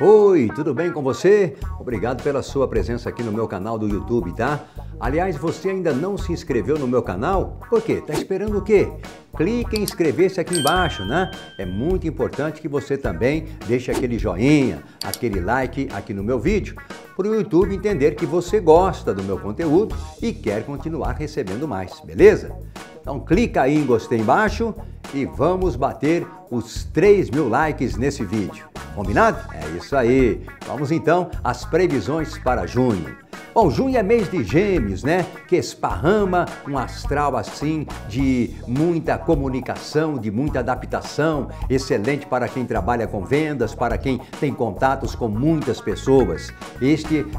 Oi, tudo bem com você? Obrigado pela sua presença aqui no meu canal do YouTube, tá? Aliás, você ainda não se inscreveu no meu canal? Por quê? Tá esperando o quê? Clique em inscrever-se aqui embaixo, né? É muito importante que você também deixe aquele joinha, aquele like aqui no meu vídeo, para o YouTube entender que você gosta do meu conteúdo e quer continuar recebendo mais, beleza? Então clica aí em gostei embaixo e vamos bater os 3 mil likes nesse vídeo, combinado? É isso aí, vamos então às previsões para junho. Bom, junho é mês de Gêmeos, né? Que esparrama um astral assim de muita comunicação, de muita adaptação, excelente para quem trabalha com vendas, para quem tem contatos com muitas pessoas.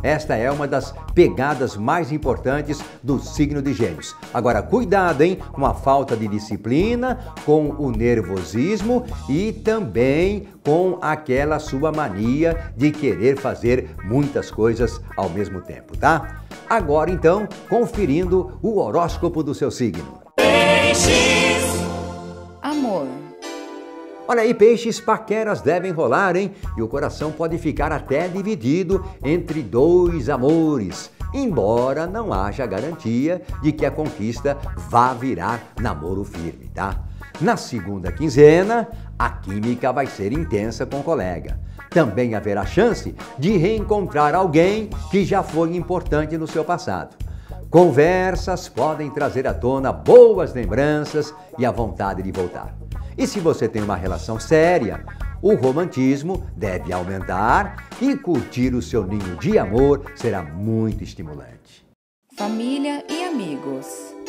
Esta é uma das pegadas mais importantes do signo de Gêmeos. Agora, cuidado, hein? Com a falta de disciplina, com o nervosismo e também com aquela sua mania de querer fazer muitas coisas ao mesmo tempo, tá? Agora então, conferindo o horóscopo do seu signo. Peixes. Amor. Olha aí, peixes, paqueras devem rolar, hein? E o coração pode ficar até dividido entre dois amores, embora não haja garantia de que a conquista vá virar namoro firme, tá? Na segunda quinzena, a química vai ser intensa com o colega. Também haverá chance de reencontrar alguém que já foi importante no seu passado. Conversas podem trazer à tona boas lembranças e a vontade de voltar. E se você tem uma relação séria, o romantismo deve aumentar e curtir o seu ninho de amor será muito estimulante. Família e amigos.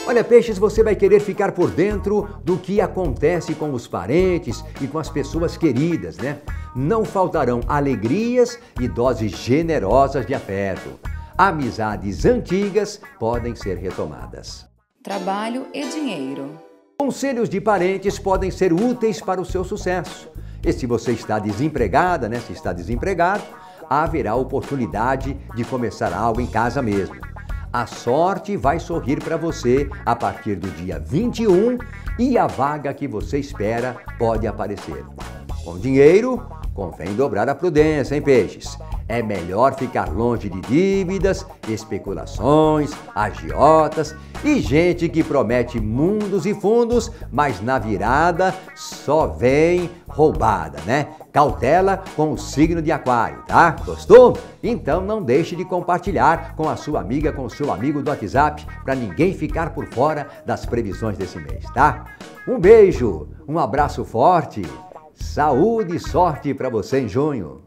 Olha, peixes, você vai querer ficar por dentro do que acontece com os parentes e com as pessoas queridas, né? Não faltarão alegrias e doses generosas de afeto. Amizades antigas podem ser retomadas. Trabalho e dinheiro. Conselhos de parentes podem ser úteis para o seu sucesso. E se você está desempregada, né? Se está desempregado, haverá oportunidade de começar algo em casa mesmo. A sorte vai sorrir para você a partir do dia 21 e a vaga que você espera pode aparecer. Com dinheiro, convém dobrar a prudência, hein, peixes? É melhor ficar longe de dívidas, especulações, agiotas e gente que promete mundos e fundos, mas na virada só vem roubada, né? Cautela com o signo de aquário, tá? Gostou? Então não deixe de compartilhar com a sua amiga, com o seu amigo do WhatsApp, para ninguém ficar por fora das previsões desse mês, tá? Um beijo, um abraço forte, saúde e sorte para você em junho!